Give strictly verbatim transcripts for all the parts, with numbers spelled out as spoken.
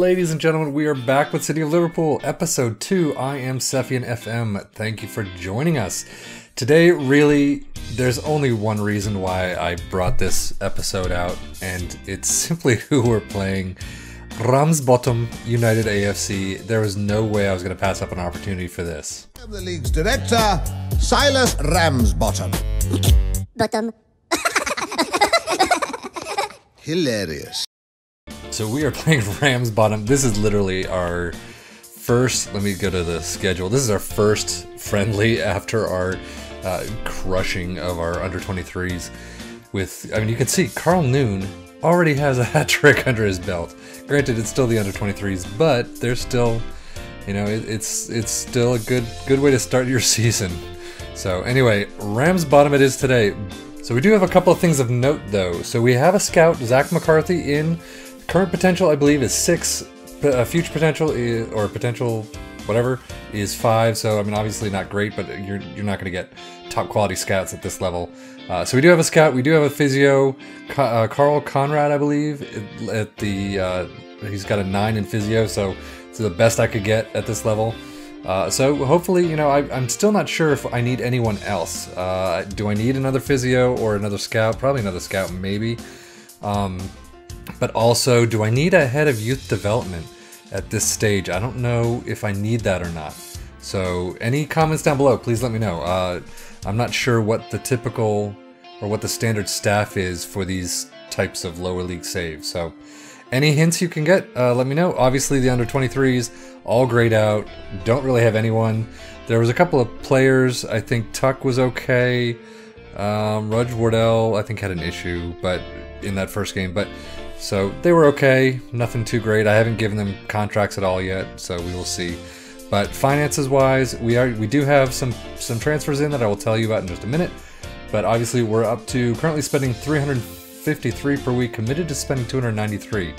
Ladies and gentlemen, we are back with City of Liverpool, episode two. I am Seffian F M. Thank you for joining us. Today, really, there's only one reason why I brought this episode out, and it's simply who we're playing. Ramsbottom United A F C. There was no way I was going to pass up an opportunity for this. The league's director, Silas Ramsbottom. Bottom. Hilarious. So we are playing Ramsbottom. This is literally our first, let me go to the schedule. This is our first friendly after our uh, crushing of our under twenty-threes with, I mean, you can see Carl Noon already has a hat trick under his belt. Granted, it's still the under twenty-threes, but they're still, you know, it, it's it's still a good good way to start your season. So anyway, Ramsbottom it is today. So we do have a couple of things of note though. So we have a scout, Zach McCarthy, in. Current potential, I believe, is six. Uh, future potential is, or potential whatever is five. So I mean, obviously not great, but you're you're not going to get top quality scouts at this level. Uh, so we do have a scout, we do have a physio, uh, Carl Conrad, I believe, at the, uh, he's got a nine in physio, so it's the best I could get at this level. Uh, so hopefully, you know, I, I'm still not sure if I need anyone else. Uh, do I need another physio or another scout? Probably another scout, maybe. Um, but also, do I need a head of youth development at this stage? I don't know if I need that or not. So any comments down below, please let me know. Uh, I'm not sure what the typical or what the standard staff is for these types of lower league saves. So any hints you can get, uh, let me know. Obviously the under twenty-threes, all grayed out, don't really have anyone. There was a couple of players, I think Tuck was okay. Um, Rudge Wardell, I think had an issue but in that first game. But so they were okay, nothing too great. I haven't given them contracts at all yet, so we will see. But finances-wise, we are we do have some some transfers in that I will tell you about in just a minute. But obviously, we're up to currently spending three hundred fifty-three per week, committed to spending two hundred ninety-three.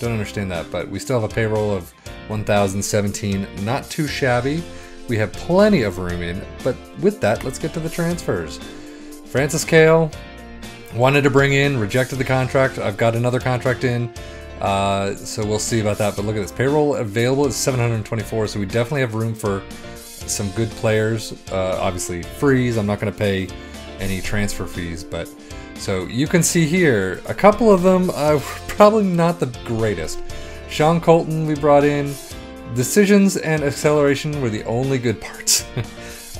Don't understand that, but we still have a payroll of one thousand seventeen. Not too shabby. We have plenty of room in. But with that, let's get to the transfers. Francis Kale wanted to bring in, rejected the contract. I've got another contract in. Uh, so we'll see about that, but look at this. Payroll available is seven hundred twenty-four, so we definitely have room for some good players. Uh, obviously, freeze. I'm not going to pay any transfer fees, but so you can see here, a couple of them are probably not the greatest. Sean Colton we brought in. Decisions and acceleration were the only good parts.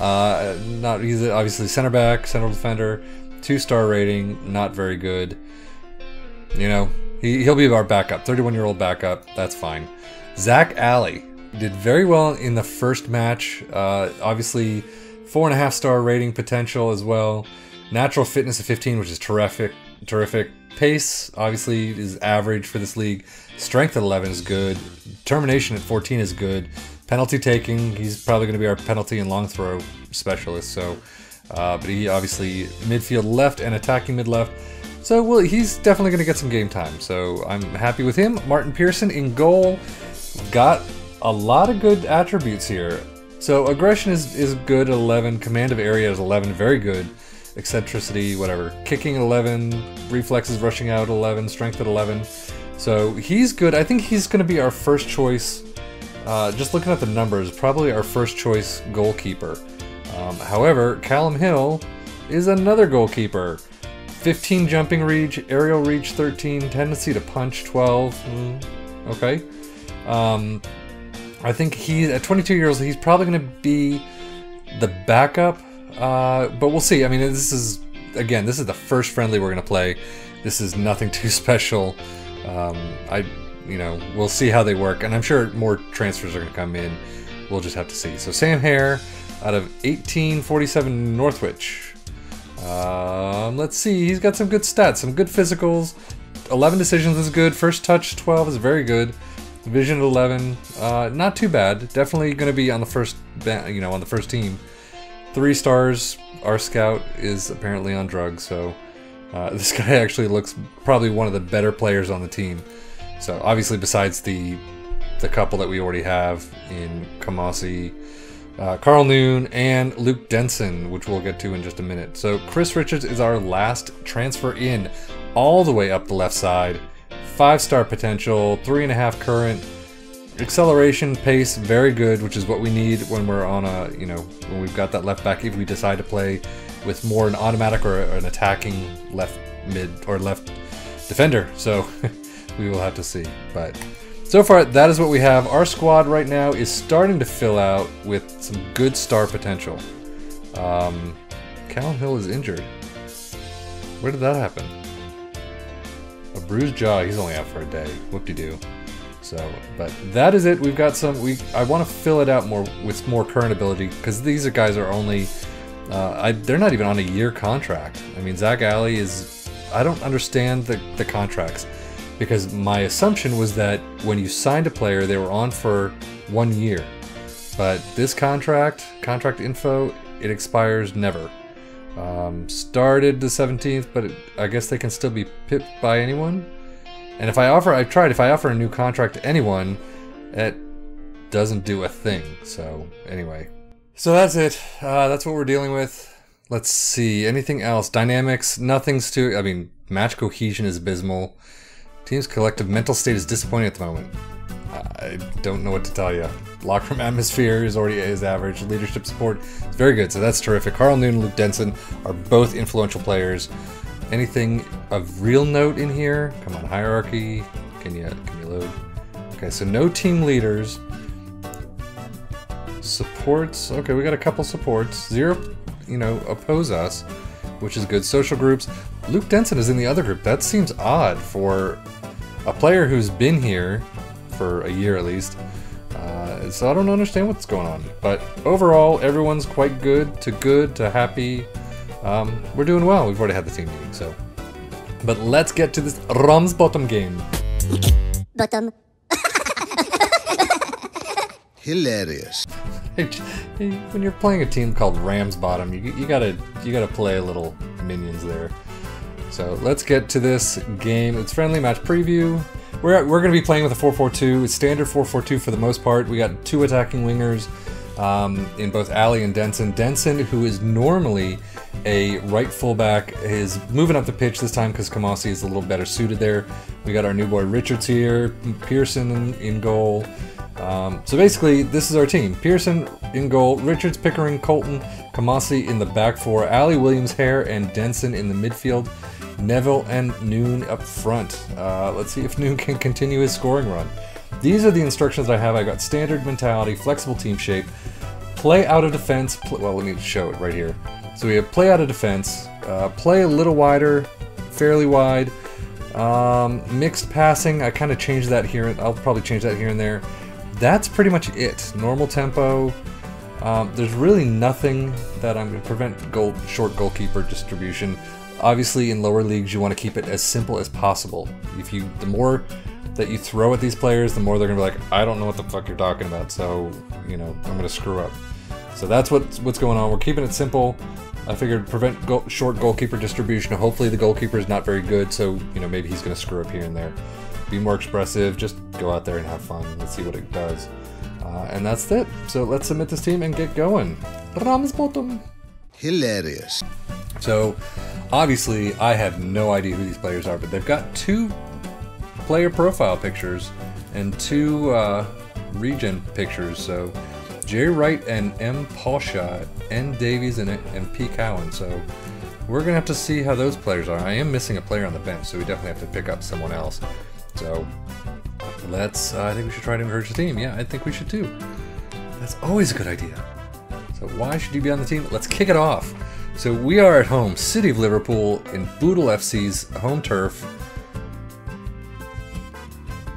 uh, not easy, obviously, center back, central defender, two-star rating, not very good. You know, He, he'll be our backup, thirty-one-year-old backup, that's fine. Zach Alley did very well in the first match. Uh, obviously, four and a half star rating potential as well. Natural fitness of fifteen, which is terrific. Terrific. Pace, obviously, is average for this league. Strength at eleven is good. Determination at fourteen is good. Penalty taking, he's probably going to be our penalty and long throw specialist. So, uh, but he obviously midfield left and attacking mid left. So well, he's definitely going to get some game time, so I'm happy with him. Martin Pearson in goal, got a lot of good attributes here. So aggression is, is good at eleven, command of area is eleven, very good. Eccentricity, whatever. Kicking at eleven, reflexes rushing out at eleven, strength at eleven. So he's good. I think he's going to be our first choice, uh, just looking at the numbers, probably our first choice goalkeeper. Um, however, Callum Hill is another goalkeeper. fifteen jumping reach, aerial reach thirteen, tendency to punch twelve, mm, okay. Um, I think he, at twenty-two years old, he's probably going to be the backup, uh, but we'll see. I mean, this is, again, this is the first friendly we're going to play. This is nothing too special. Um, I, you know, we'll see how they work, and I'm sure more transfers are going to come in. We'll just have to see. So Sam Hare, out of eighteen forty-seven Northwich. Um, let's see, he's got some good stats, some good physicals. eleven decisions is good, first touch twelve is very good. Vision at eleven, uh, not too bad. Definitely going to be on the first, you know, on the first team. Three stars. Our scout is apparently on drugs, so uh, this guy actually looks probably one of the better players on the team. So obviously, besides the the couple that we already have in Kamasi. Uh, Carl Noon and Luke Denson, which we'll get to in just a minute. So Chris Richards is our last transfer in, all the way up the left side. Five star potential, three and a half current, Acceleration, pace, very good, which is what we need when we're on a, you know, when we've got that left back, if we decide to play with more an automatic or an attacking left mid or left defender. So we will have to see. But so far, that is what we have. Our squad right now is starting to fill out with some good star potential. Um, Callum Hill is injured. Where did that happen? A bruised jaw. He's only out for a day. Whoop-de-doo. So, but that is it. We've got some. We I want to fill it out more with more current ability, because these guys are only. Uh, I, they're not even on a year contract. I mean, Zach Alley is. I don't understand the the contracts, because my assumption was that when you signed a player, they were on for one year. But this contract, contract info, it expires never. Um, started the seventeenth, but it, I guess they can still be pipped by anyone. And if I offer, I've tried, if I offer a new contract to anyone, it doesn't do a thing. So anyway, so that's it. Uh, that's what we're dealing with. Let's see, anything else? Dynamics, nothing's too, I mean, match cohesion is abysmal. Team's collective mental state is disappointing at the moment. I don't know what to tell you. Locker room atmosphere is already is average. Leadership support is very good, so that's terrific. Carl Noon and Luke Denson are both influential players. Anything of real note in here? Come on, hierarchy. Can you can you load? Okay, so no team leaders. Supports. Okay, we got a couple supports. Zero, you know, oppose us, which is good. Social groups. Luke Denson is in the other group. That seems odd for a player who's been here for a year at least. Uh, so I don't understand what's going on. But overall, everyone's quite good to good to happy. Um, we're doing well. We've already had the team meeting, so. But let's get to this Ramsbottom game. Bottom. Hilarious. When you're playing a team called Ramsbottom, you you gotta you gotta play a little minions there. So let's get to this game. It's friendly match preview. We're we're gonna be playing with a four four two. It's standard four four two for the most part. We got two attacking wingers. Um, in both Alley and Denson. Denson, who is normally a right fullback, is moving up the pitch this time because Kamasi is a little better suited there. We got our new boy Richards here, Pearson in, in goal. Um, so basically, this is our team. Pearson in goal, Richards, Pickering, Colton, Kamasi in the back four, Alley, Williams, Hare, and Denson in the midfield. Neville and Noon up front. Uh, let's see if Noon can continue his scoring run. These are the instructions I have. I got standard mentality, flexible team shape, play out of defense. Play, well, we need to show it right here. So we have play out of defense, uh, play a little wider, fairly wide, um, mixed passing. I kind of changed that here. I'll probably change that here and there. That's pretty much it. Normal tempo. Um, there's really nothing that I'm going to prevent goal, short goalkeeper distribution. Obviously, in lower leagues, you want to keep it as simple as possible. If you, the more that you throw at these players, the more they're gonna be like, I don't know what the fuck you're talking about, so, you know, I'm gonna screw up. So that's what's, what's going on. We're keeping it simple. I figured prevent goal, short goalkeeper distribution. Hopefully the goalkeeper is not very good, so, you know, maybe he's gonna screw up here and there. Be more expressive, just go out there and have fun. Let's see what it does. Uh, and that's it. So let's submit this team and get going. Ramsbottom. Hilarious. So, obviously, I have no idea who these players are, but they've got two player profile pictures and two uh, region pictures. So Jerry Wright and M. Paulshaw, N. Davies and, and P. Cowan. So we're gonna have to see how those players are. I am missing a player on the bench, so we definitely have to pick up someone else. So let's, uh, I think we should try to encourage the team. Yeah, I think we should too. That's always a good idea. So why should you be on the team? Let's kick it off. So we are at home, City of Liverpool in Bootle F C's home turf.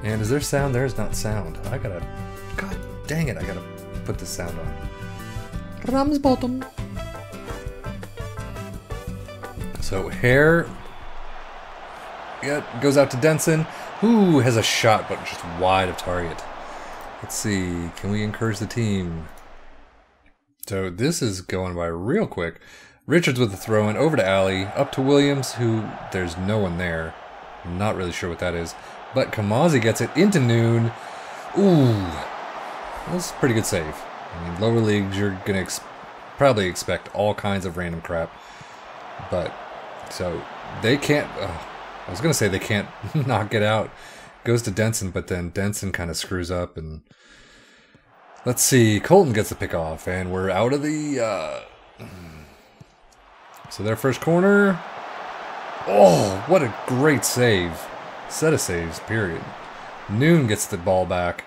And is there sound? There is not sound. I gotta... God dang it, I gotta put this sound on. Ramsbottom. So Hare... Yeah, goes out to Denson, who has a shot, but just wide of target. Let's see, can we encourage the team? So this is going by real quick. Richards with the throw-in, over to Alley, up to Williams, who... There's no one there. I'm not really sure what that is. But Kamasi gets it into Noon. Ooh. That's a pretty good save. I mean, lower leagues, you're going to ex probably expect all kinds of random crap. But, so, they can't... Uh, I was going to say they can't not get out. Goes to Denson, but then Denson kind of screws up, and let's see, Colton gets the pick off, and we're out of the, uh... so their first corner. Oh, what a great save. Set of saves, period. Noon gets the ball back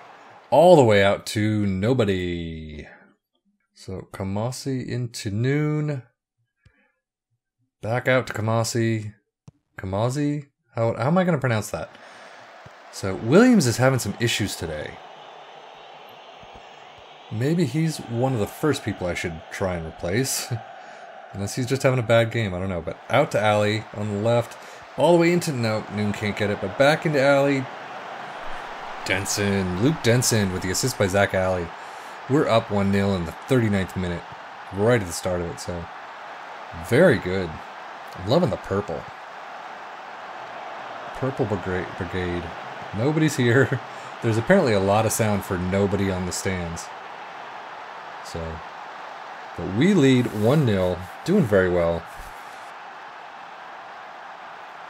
all the way out to nobody. So Kamasi into Noon. Back out to Kamasi. Kamasi? How, how am I going to pronounce that? So Williams is having some issues today. Maybe he's one of the first people I should try and replace. Unless he's just having a bad game, I don't know. But out to Alley on the left. All the way into... No, Noon can't get it. But back into Alley. Denson. Luke Denson with the assist by Zach Alley. We're up one nil in the thirty-ninth minute. Right at the start of it, so... Very good. I'm loving the purple. Purple Brigade. Nobody's here. There's apparently a lot of sound for nobody on the stands. So... But we lead one nil, doing very well.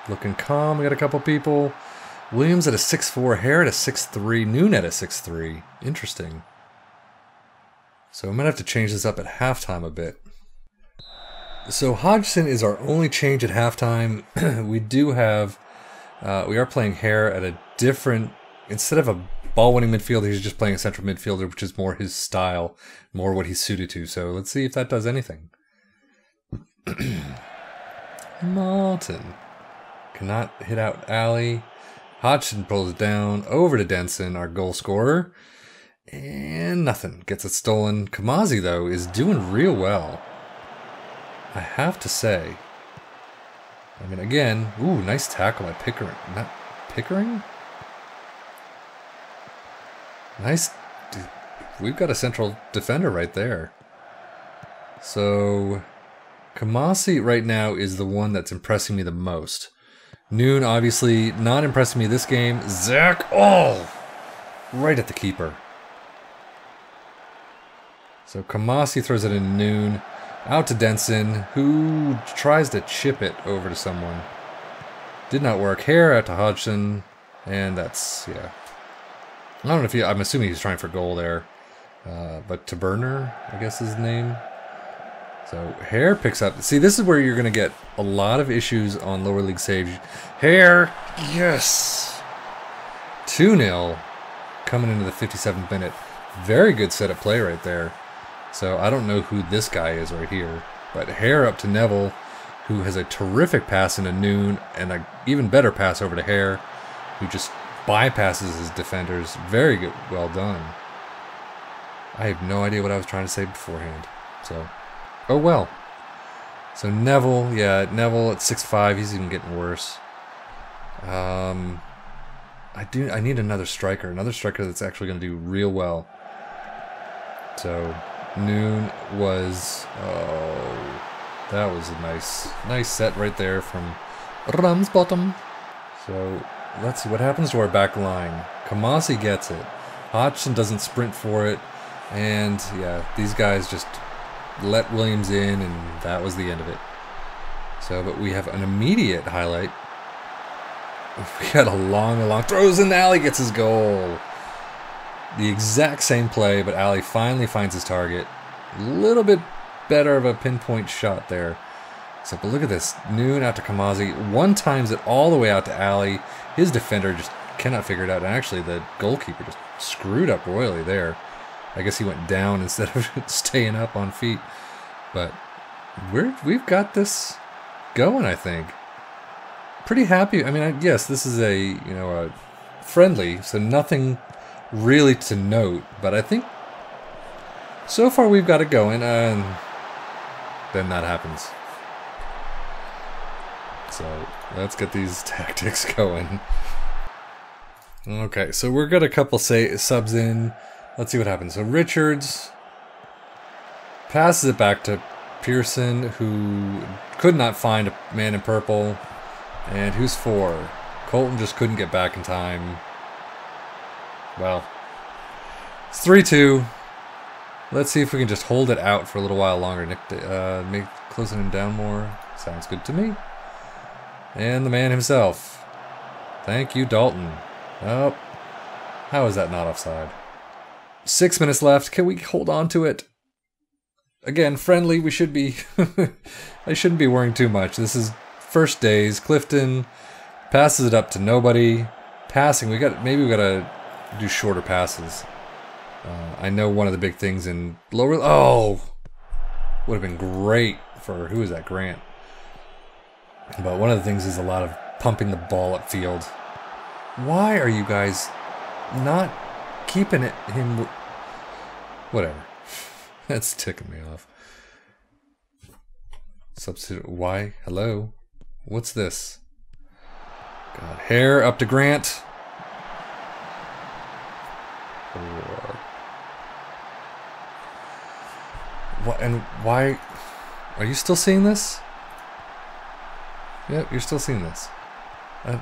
Looking calm, we got a couple people. Williams at a six four, Hare at a six three, Noon at a six three. Interesting. So we might have to change this up at halftime a bit. So Hodgson is our only change at halftime. We do have, uh, we are playing Hare at a different, instead of a ball-winning midfielder, he's just playing a central midfielder, which is more his style, more what he's suited to. So let's see if that does anything. Martin cannot hit out Alley. Hodgson pulls it down over to Denson, our goal scorer, and nothing. Gets it stolen. Kamasi, though, is doing real well, I have to say. I mean, again, ooh, nice tackle by Pickering. Not Pickering? Nice. We've got a central defender right there. So Kamasi right now is the one that's impressing me the most. Noon obviously not impressing me this game. Zach, oh! Right at the keeper. So Kamasi throws it in Noon. Out to Denson, who tries to chip it over to someone. Did not work. Hare out to Hodgson. And that's, yeah. I don't know if he, I'm assuming he's trying for goal there. Uh, but to Burner, I guess is his name. So Hare picks up. See, this is where you're going to get a lot of issues on lower league saves. Hare, yes! two nil coming into the fifty-seventh minute. Very good set of play right there. So I don't know who this guy is right here. But Hare up to Neville, who has a terrific pass into Noon and an even better pass over to Hare, who just bypasses his defenders. Very good. Well done. I have no idea what I was trying to say beforehand. So, oh well. So Neville, yeah, Neville at six five. He's even getting worse. Um, I do. I need another striker. Another striker that's actually going to do real well. So Noon was. Oh, that was a nice, nice set right there from Ramsbottom. So. Let's see what happens to our back line. Kamasi gets it. Hodgson doesn't sprint for it. And, yeah, these guys just let Williams in, and that was the end of it. So, but we have an immediate highlight. We got a long, long... Throws in, Alley gets his goal. The exact same play, but Alley finally finds his target. A little bit better of a pinpoint shot there. So, but look at this. Noon out to Kamasi. One times it all the way out to Alley. His defender just cannot figure it out. And actually, the goalkeeper just screwed up royally there. I guess he went down instead of staying up on feet. But we're, we've got this going, I think. Pretty happy. I mean, I, yes, this is a, you know, a friendly, so nothing really to note. But I think so far we've got it going, and then that happens. So let's get these tactics going. Okay, so we've got a couple say, subs in. Let's see what happens. So Richards passes it back to Pearson, who could not find a man in purple. And who's for? Colton just couldn't get back in time. Well, it's three two. Let's see if we can just hold it out for a little while longer. Nick, uh, make, closing him down more. Sounds good to me. And the man himself. Thank you, Dalton. Oh, how is that not offside? Six minutes left. Can we hold on to it? Again, friendly. We should be... I shouldn't be worrying too much. This is first days. Clifton passes it up to nobody. Passing. We got. Maybe we got to do shorter passes. Uh, I know one of the big things in lower... Oh! Would have been great for... Who is that? Grant. But one of the things is a lot of pumping the ball upfield. Why are you guys not keeping it him... Whatever. That's ticking me off. Substitute. Why? Hello? What's this? God. Hare up to Grant. What, and why are you still seeing this? Yep, you're still seeing this. Uh,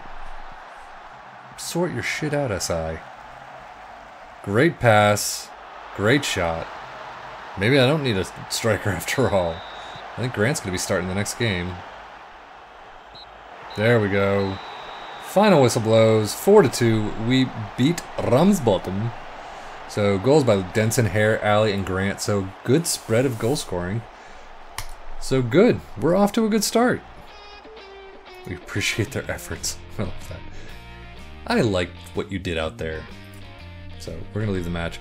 sort your shit out, S I. Great pass, great shot. Maybe I don't need a striker after all. I think Grant's going to be starting the next game. There we go. Final whistle blows. four to two. We beat Ramsbottom. So goals by Denson, Hare, Alley, and Grant. So good spread of goal scoring. So good. We're off to a good start. We appreciate their efforts. I love that. I liked what you did out there. So we're gonna leave the match.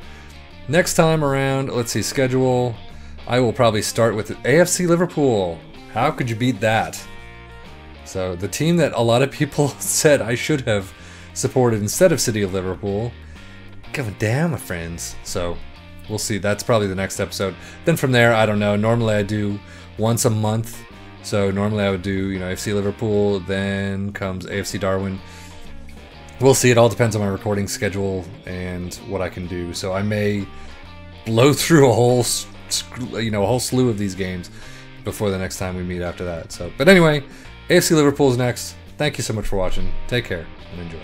Next time around, let's see schedule. I will probably start with A F C Liverpool. How could you beat that? So the team that a lot of people said I should have supported instead of City of Liverpool. Going down, my friends. So we'll see. That's probably the next episode. Then from there, I don't know. Normally I do once a month. So normally I would do, you know, A F C Liverpool, then comes A F C Darwin. We'll see. It all depends on my recording schedule and what I can do. So I may blow through a whole, you know, a whole slew of these games before the next time we meet after that. So, but anyway, A F C Liverpool is next. Thank you so much for watching. Take care and enjoy.